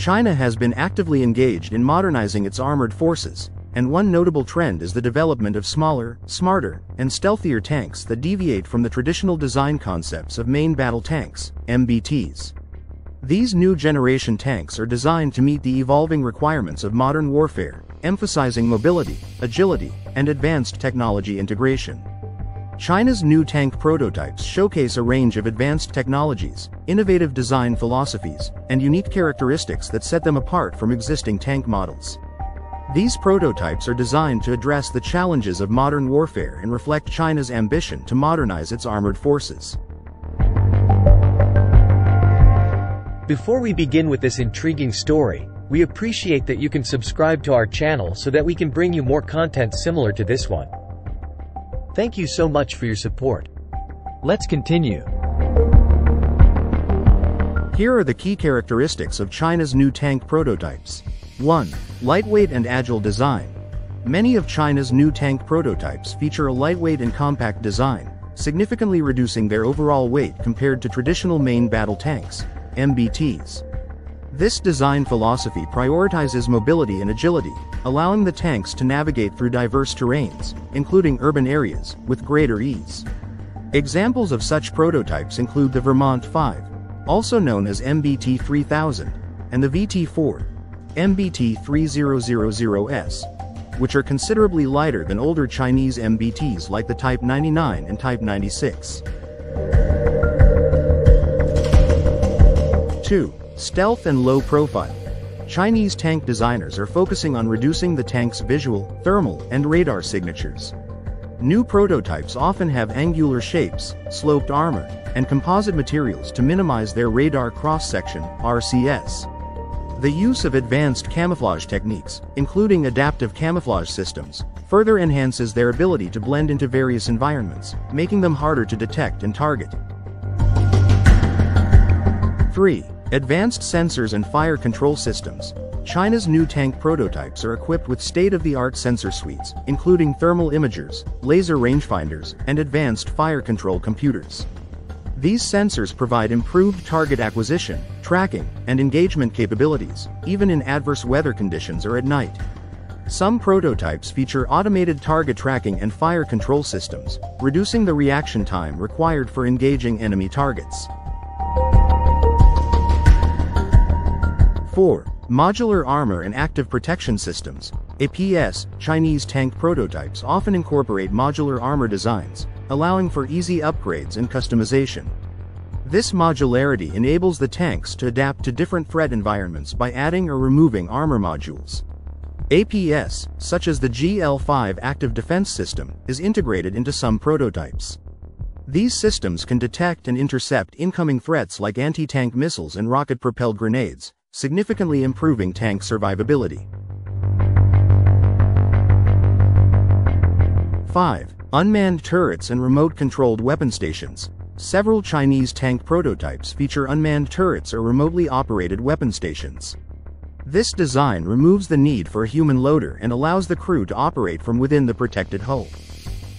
China has been actively engaged in modernizing its armored forces, and one notable trend is the development of smaller, smarter, and stealthier tanks that deviate from the traditional design concepts of main battle tanks, MBTs. These new generation tanks are designed to meet the evolving requirements of modern warfare, emphasizing mobility, agility, and advanced technology integration. China's new tank prototypes showcase a range of advanced technologies, innovative design philosophies, and unique characteristics that set them apart from existing tank models. These prototypes are designed to address the challenges of modern warfare and reflect China's ambition to modernize its armored forces. Before we begin with this intriguing story, we appreciate that you can subscribe to our channel so that we can bring you more content similar to this one. Thank you so much for your support. Let's continue. Here are the key characteristics of China's new tank prototypes. 1. Lightweight and agile design. Many of China's new tank prototypes feature a lightweight and compact design, significantly reducing their overall weight compared to traditional main battle tanks, MBTs. This design philosophy prioritizes mobility and agility, allowing the tanks to navigate through diverse terrains, including urban areas, with greater ease. Examples of such prototypes include the VT-5, also known as MBT-3000, and the VT-4, MBT-3000S, which are considerably lighter than older Chinese MBTs like the Type 99 and Type 96. 2. Stealth and low profile. Chinese tank designers are focusing on reducing the tank's visual, thermal, and radar signatures. New prototypes often have angular shapes, sloped armor, and composite materials to minimize their radar cross-section, RCS. The use of advanced camouflage techniques, including adaptive camouflage systems, further enhances their ability to blend into various environments, making them harder to detect and target. 3. Advanced sensors and fire control systems. China's new tank prototypes are equipped with state-of-the-art sensor suites, including thermal imagers, laser rangefinders, and advanced fire control computers. These sensors provide improved target acquisition, tracking, and engagement capabilities, even in adverse weather conditions or at night. Some prototypes feature automated target tracking and fire control systems, reducing the reaction time required for engaging enemy targets. 4. Modular armor and active protection systems. APS. Chinese tank prototypes often incorporate modular armor designs, allowing for easy upgrades and customization. This modularity enables the tanks to adapt to different threat environments by adding or removing armor modules. APS, such as the GL-5 active defense system, is integrated into some prototypes. These systems can detect and intercept incoming threats like anti-tank missiles and rocket-propelled grenades, significantly improving tank survivability. 5. Unmanned turrets and remote-controlled weapon stations. Several Chinese tank prototypes feature unmanned turrets or remotely operated weapon stations. This design removes the need for a human loader and allows the crew to operate from within the protected hull.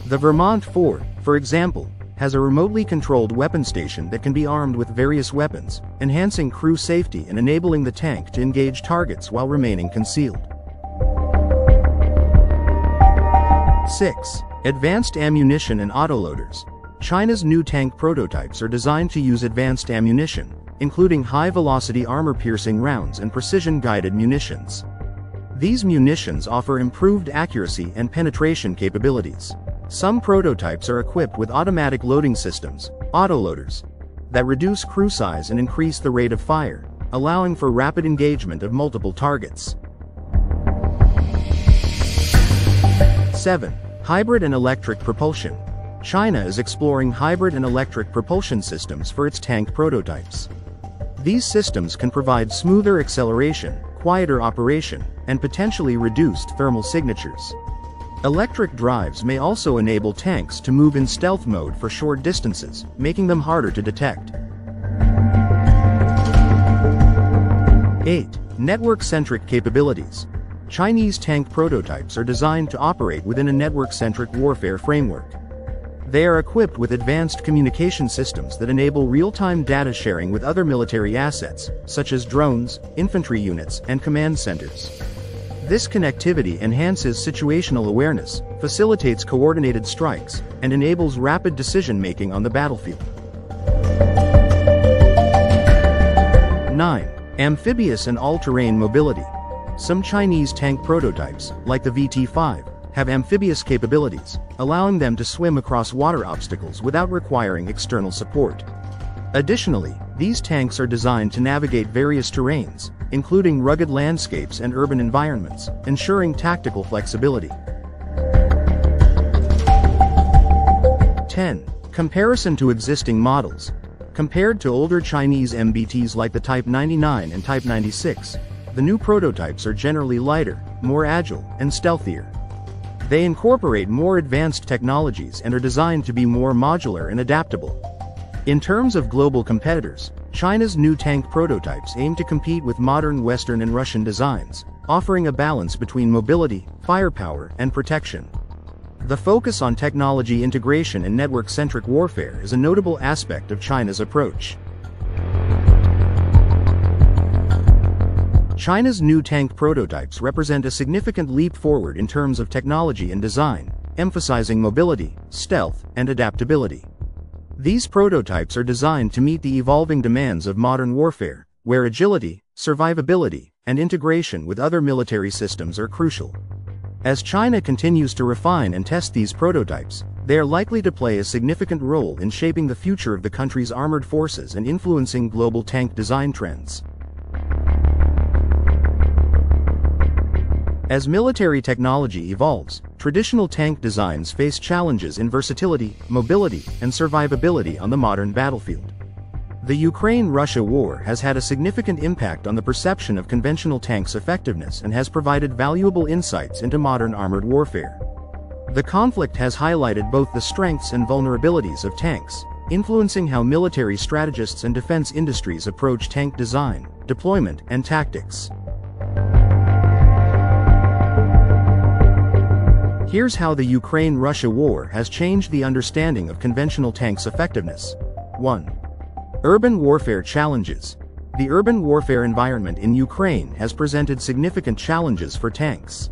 The VT-4, for example, has a remotely controlled weapon station that can be armed with various weapons, enhancing crew safety and enabling the tank to engage targets while remaining concealed. 6. Advanced ammunition and autoloaders. China's new tank prototypes are designed to use advanced ammunition, including high-velocity armor-piercing rounds and precision-guided munitions. These munitions offer improved accuracy and penetration capabilities. Some prototypes are equipped with automatic loading systems, autoloaders, that reduce crew size and increase the rate of fire, allowing for rapid engagement of multiple targets. 7. Hybrid and electric propulsion. China is exploring hybrid and electric propulsion systems for its tank prototypes. These systems can provide smoother acceleration, quieter operation, and potentially reduced thermal signatures. Electric drives may also enable tanks to move in stealth mode for short distances, making them harder to detect. 8. Network-centric capabilities. Chinese tank prototypes are designed to operate within a network-centric warfare framework. They are equipped with advanced communication systems that enable real-time data sharing with other military assets, such as drones, infantry units, and command centers. This connectivity enhances situational awareness, facilitates coordinated strikes, and enables rapid decision-making on the battlefield. 9. Amphibious and all-terrain mobility. Some Chinese tank prototypes, like the VT-5, have amphibious capabilities, allowing them to swim across water obstacles without requiring external support. Additionally, these tanks are designed to navigate various terrains, including rugged landscapes and urban environments, ensuring tactical flexibility. 10. Comparison to existing models. Compared to older Chinese MBTs like the Type 99 and Type 96, the new prototypes are generally lighter, more agile, and stealthier. They incorporate more advanced technologies and are designed to be more modular and adaptable. In terms of global competitors, China's new tank prototypes aim to compete with modern Western and Russian designs, offering a balance between mobility, firepower, and protection. The focus on technology integration and network-centric warfare is a notable aspect of China's approach. China's new tank prototypes represent a significant leap forward in terms of technology and design, emphasizing mobility, stealth, and adaptability. These prototypes are designed to meet the evolving demands of modern warfare, where agility, survivability, and integration with other military systems are crucial. As China continues to refine and test these prototypes, they are likely to play a significant role in shaping the future of the country's armored forces and influencing global tank design trends. As military technology evolves, traditional tank designs face challenges in versatility, mobility, and survivability on the modern battlefield. The Ukraine-Russia war has had a significant impact on the perception of conventional tanks' effectiveness and has provided valuable insights into modern armored warfare. The conflict has highlighted both the strengths and vulnerabilities of tanks, influencing how military strategists and defense industries approach tank design, deployment, and tactics. Here's how the Ukraine-Russia war has changed the understanding of conventional tanks' effectiveness. 1. Urban warfare challenges. The urban warfare environment in Ukraine has presented significant challenges for tanks.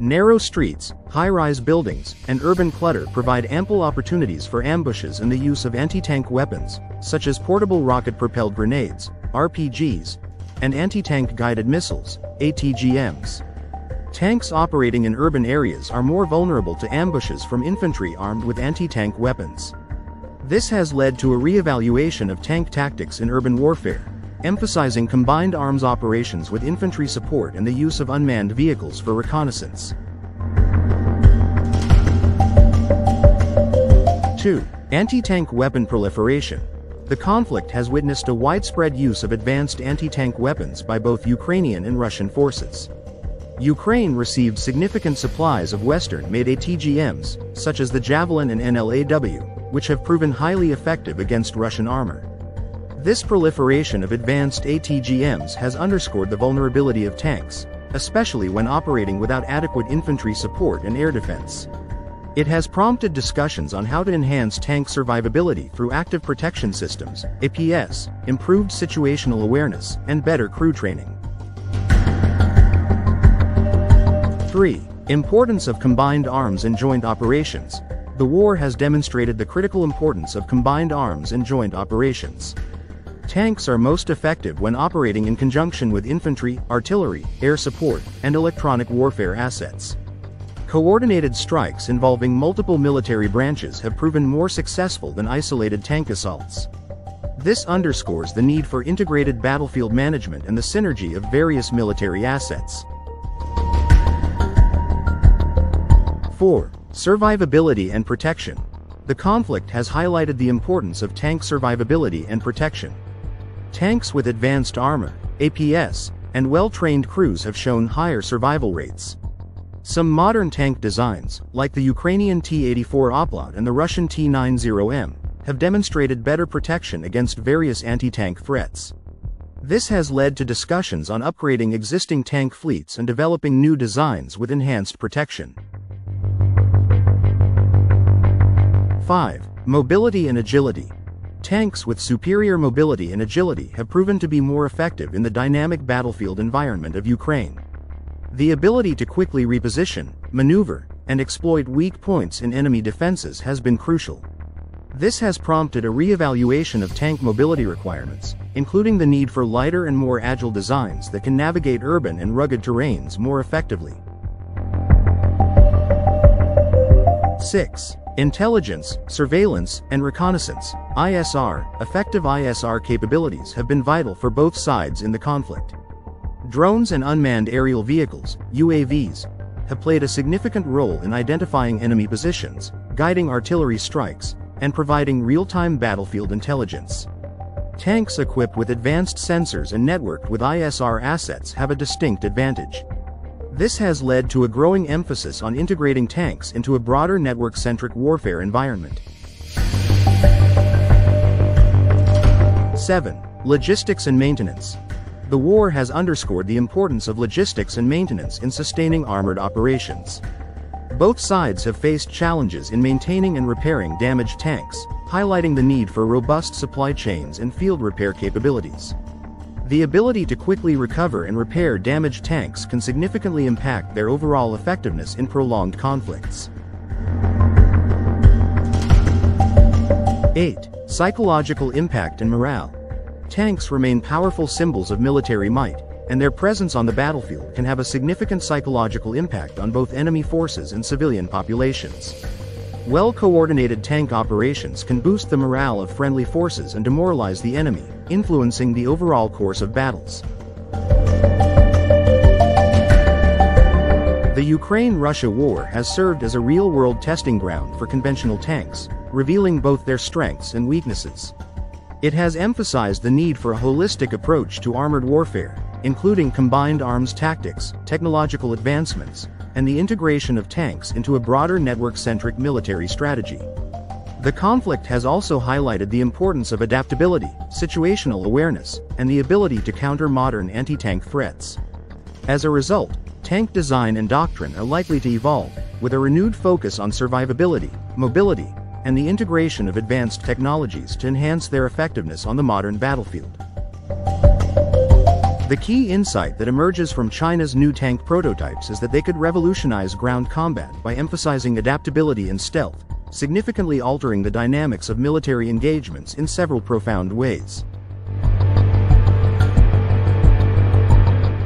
Narrow streets, high-rise buildings, and urban clutter provide ample opportunities for ambushes and the use of anti-tank weapons, such as portable rocket-propelled grenades, RPGs, and anti-tank guided missiles, ATGMs. Tanks operating in urban areas are more vulnerable to ambushes from infantry armed with anti-tank weapons. This has led to a re-evaluation of tank tactics in urban warfare, emphasizing combined arms operations with infantry support and the use of unmanned vehicles for reconnaissance. 2. Anti-tank weapon proliferation. The conflict has witnessed a widespread use of advanced anti-tank weapons by both Ukrainian and Russian forces. Ukraine received significant supplies of Western-made ATGMs, such as the Javelin and NLAW, which have proven highly effective against Russian armor. This proliferation of advanced ATGMs has underscored the vulnerability of tanks, especially when operating without adequate infantry support and air defense. It has prompted discussions on how to enhance tank survivability through active protection systems, APS, improved situational awareness, and better crew training. 3. Importance of combined arms and joint operations. The war has demonstrated the critical importance of combined arms and joint operations. Tanks are most effective when operating in conjunction with infantry, artillery, air support, and electronic warfare assets. Coordinated strikes involving multiple military branches have proven more successful than isolated tank assaults. This underscores the need for integrated battlefield management and the synergy of various military assets. 4. Survivability and protection. The conflict has highlighted the importance of tank survivability and protection. Tanks with advanced armor, APS, and well-trained crews have shown higher survival rates. Some modern tank designs, like the Ukrainian T-84 Oplot and the Russian T-90M, have demonstrated better protection against various anti-tank threats. This has led to discussions on upgrading existing tank fleets and developing new designs with enhanced protection. 5. Mobility and agility. Tanks with superior mobility and agility have proven to be more effective in the dynamic battlefield environment of Ukraine. The ability to quickly reposition, maneuver, and exploit weak points in enemy defenses has been crucial. This has prompted a re-evaluation of tank mobility requirements, including the need for lighter and more agile designs that can navigate urban and rugged terrains more effectively. 6. Intelligence, surveillance, and reconnaissance (ISR). Effective ISR capabilities have been vital for both sides in the conflict. Drones and unmanned aerial vehicles (UAVs) have played a significant role in identifying enemy positions, guiding artillery strikes, and providing real-time battlefield intelligence. Tanks equipped with advanced sensors and networked with ISR assets have a distinct advantage. This has led to a growing emphasis on integrating tanks into a broader network-centric warfare environment. 7. Logistics and maintenance. The war has underscored the importance of logistics and maintenance in sustaining armored operations. Both sides have faced challenges in maintaining and repairing damaged tanks, highlighting the need for robust supply chains and field repair capabilities. The ability to quickly recover and repair damaged tanks can significantly impact their overall effectiveness in prolonged conflicts. 8. Psychological impact and morale. Tanks remain powerful symbols of military might, and their presence on the battlefield can have a significant psychological impact on both enemy forces and civilian populations. Well-coordinated tank operations can boost the morale of friendly forces and demoralize the enemy, influencing the overall course of battles. The Ukraine-Russia war has served as a real-world testing ground for conventional tanks, revealing both their strengths and weaknesses. It has emphasized the need for a holistic approach to armored warfare, including combined arms tactics, technological advancements, and the integration of tanks into a broader network-centric military strategy. The conflict has also highlighted the importance of adaptability, situational awareness, and the ability to counter modern anti-tank threats. As a result, tank design and doctrine are likely to evolve, with a renewed focus on survivability, mobility, and the integration of advanced technologies to enhance their effectiveness on the modern battlefield. The key insight that emerges from China's new tank prototypes is that they could revolutionize ground combat by emphasizing adaptability and stealth, significantly altering the dynamics of military engagements in several profound ways.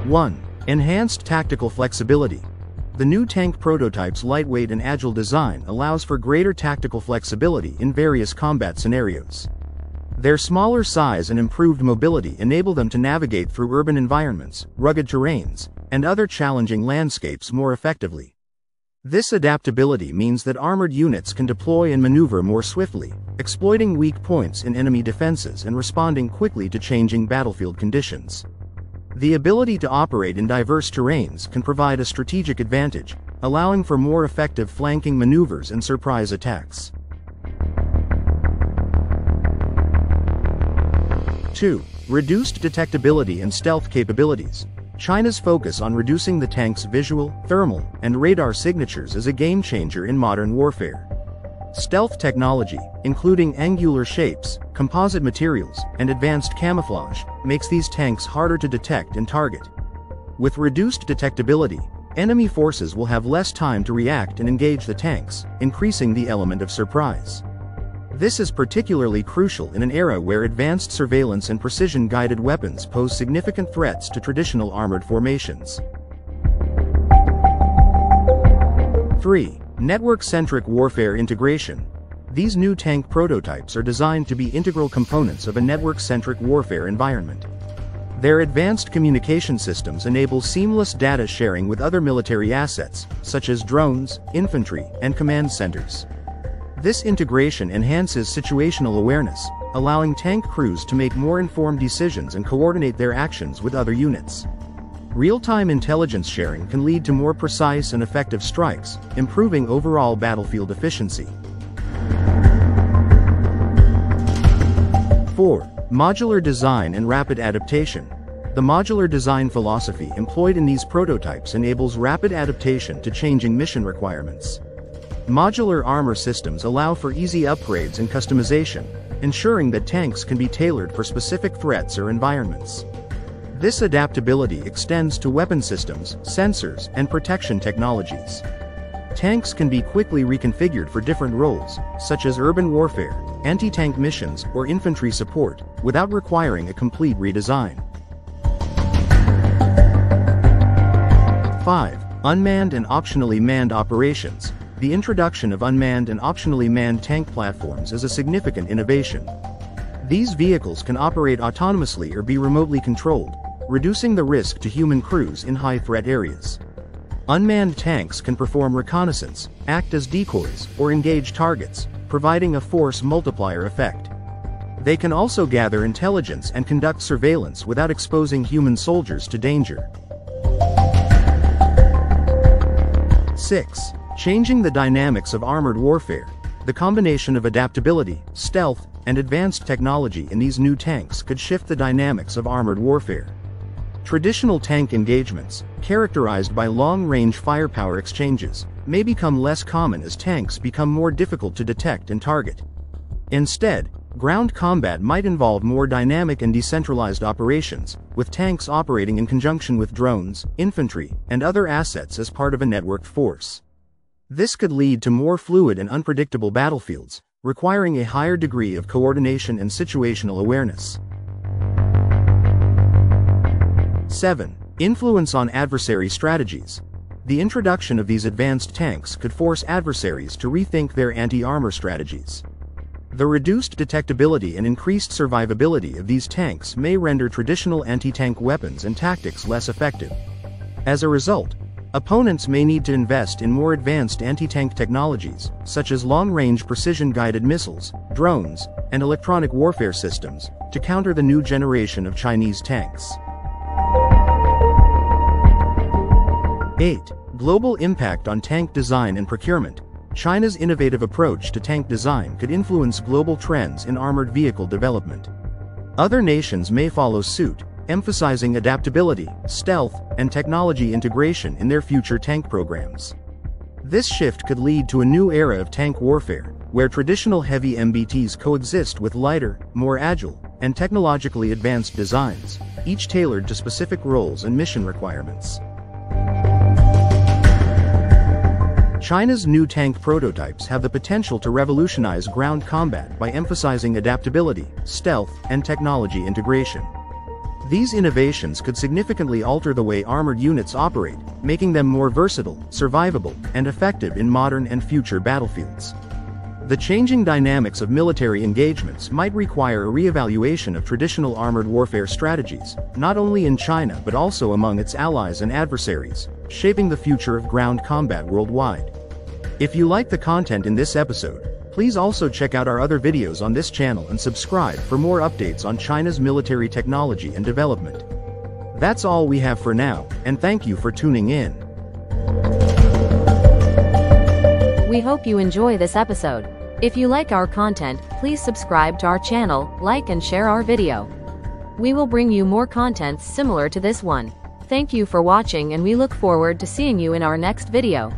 1. Enhanced tactical flexibility. The new tank prototype's lightweight and agile design allows for greater tactical flexibility in various combat scenarios. Their smaller size and improved mobility enable them to navigate through urban environments, rugged terrains, and other challenging landscapes more effectively. This adaptability means that armored units can deploy and maneuver more swiftly, exploiting weak points in enemy defenses and responding quickly to changing battlefield conditions. The ability to operate in diverse terrains can provide a strategic advantage, allowing for more effective flanking maneuvers and surprise attacks. 2. Reduced detectability and stealth capabilities. China's focus on reducing the tank's visual, thermal, and radar signatures is a game-changer in modern warfare. Stealth technology, including angular shapes, composite materials, and advanced camouflage, makes these tanks harder to detect and target. With reduced detectability, enemy forces will have less time to react and engage the tanks, increasing the element of surprise. This is particularly crucial in an era where advanced surveillance and precision-guided weapons pose significant threats to traditional armored formations. 3. Network-centric warfare integration. These new tank prototypes are designed to be integral components of a network-centric warfare environment. Their advanced communication systems enable seamless data sharing with other military assets, such as drones, infantry, and command centers. This integration enhances situational awareness, allowing tank crews to make more informed decisions and coordinate their actions with other units. Real-time intelligence sharing can lead to more precise and effective strikes, improving overall battlefield efficiency. 4. Modular design and rapid adaptation. The modular design philosophy employed in these prototypes enables rapid adaptation to changing mission requirements. Modular armor systems allow for easy upgrades and customization, ensuring that tanks can be tailored for specific threats or environments. This adaptability extends to weapon systems, sensors, and protection technologies. Tanks can be quickly reconfigured for different roles, such as urban warfare, anti-tank missions, or infantry support, without requiring a complete redesign. 5. Unmanned and optionally manned operations. The introduction of unmanned and optionally manned tank platforms is a significant innovation. These vehicles can operate autonomously or be remotely controlled, reducing the risk to human crews in high-threat areas. Unmanned tanks can perform reconnaissance, act as decoys, or engage targets, providing a force multiplier effect. They can also gather intelligence and conduct surveillance without exposing human soldiers to danger. 6. Changing the dynamics of armored warfare. The combination of adaptability, stealth, and advanced technology in these new tanks could shift the dynamics of armored warfare. Traditional tank engagements, characterized by long-range firepower exchanges, may become less common as tanks become more difficult to detect and target. Instead, ground combat might involve more dynamic and decentralized operations, with tanks operating in conjunction with drones, infantry, and other assets as part of a networked force. This could lead to more fluid and unpredictable battlefields, requiring a higher degree of coordination and situational awareness. 7. Influence on adversary strategies. The introduction of these advanced tanks could force adversaries to rethink their anti-armor strategies. The reduced detectability and increased survivability of these tanks may render traditional anti-tank weapons and tactics less effective. As a result, opponents may need to invest in more advanced anti-tank technologies, such as long-range precision-guided missiles, drones, and electronic warfare systems, to counter the new generation of Chinese tanks. 8. Global impact on tank design and procurement. China's innovative approach to tank design could influence global trends in armored vehicle development. Other nations may follow suit, emphasizing adaptability, stealth, and technology integration in their future tank programs. This shift could lead to a new era of tank warfare, where traditional heavy MBTs coexist with lighter, more agile, and technologically advanced designs, each tailored to specific roles and mission requirements. China's new tank prototypes have the potential to revolutionize ground combat by emphasizing adaptability, stealth, and technology integration. These innovations could significantly alter the way armored units operate, making them more versatile, survivable, and effective in modern and future battlefields. The changing dynamics of military engagements might require a reevaluation of traditional armored warfare strategies, not only in China but also among its allies and adversaries, shaping the future of ground combat worldwide. If you like the content in this episode, please also check out our other videos on this channel and subscribe for more updates on China's military technology and development. That's all we have for now, and thank you for tuning in. We hope you enjoy this episode. If you like our content, please subscribe to our channel, like and share our video. We will bring you more contents similar to this one. Thank you for watching, and we look forward to seeing you in our next video.